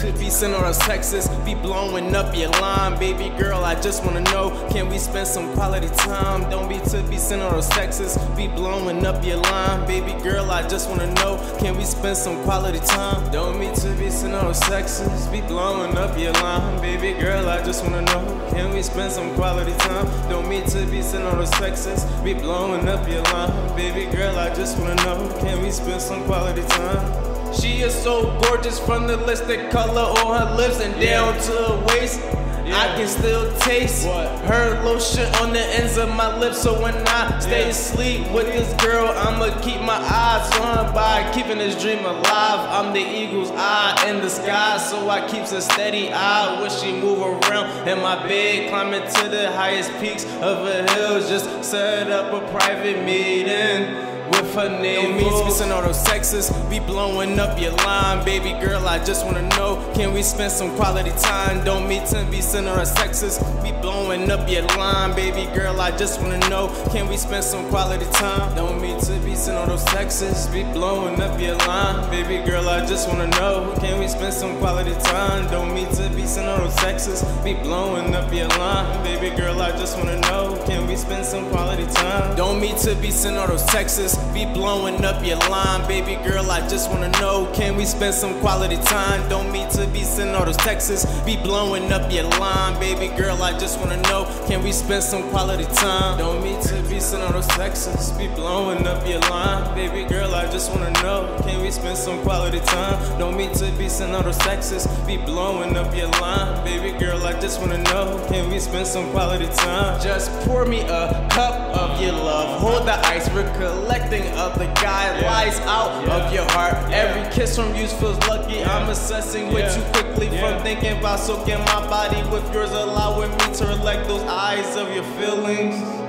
to be center of Texas, be blowing up your line. Baby girl, I just wanna know, can we spend some quality time? Don't be to be center of Texas, be blowing up your line. Baby girl, I just wanna know, can we spend some quality time? Don't be to be center of Texas, be blowing up your line. Baby girl, I just wanna know, can we spend some quality time? Don't be to be center of Texas, be blowing up your line. Baby girl, I just wanna know, can we spend some quality time? She is so gorgeous, from the lipstick color on her lips and down to her waist. I can still taste her lotion on the ends of my lips. So when I stay asleep with this girl, I'ma keep my eyes on her by keeping this dream alive. I'm the eagle's eye in the sky, so I keeps a steady eye when she move around in my bed, climbing to the highest peaks of her hills. Just set up a private meeting with her name. Don't be spending all those sexes, be blowing up your line. Baby girl, I just wanna know, can we spend some quality time? Don't meet to be center of sexes, be blowing up your line. Baby girl, I just wanna know, can we spend some quality time? Don't meet to be center of those sexes, be blowing up your line. Baby girl, I just wanna know, can we spend some quality time? Don't meet to be center of those sexes, be blowing up your line. Baby girl, I just wanna know, can we spend some quality time? Don't meet to be center of those sexes, be blowing up your line. Baby girl, I just wanna know, can we spend some quality time? Don't mean to be sending all those texts, be blowing up your line. Baby girl, I just wanna know, can we spend some quality time? Don't mean to be sending all those texts, be blowing up your line. Baby girl, I just wanna know, can we spend some quality time? Don't mean to be sending all those texts, be blowing up your line. Baby girl, I just wanna know, can we spend some quality time? Just pour me a cup of your love, hold the ice, recollect of the guy lies out of your heart. Every kiss from you feels lucky. I'm assessing with you quickly from thinking about soaking my body with yours. Allowing me to reflect those eyes of your feelings.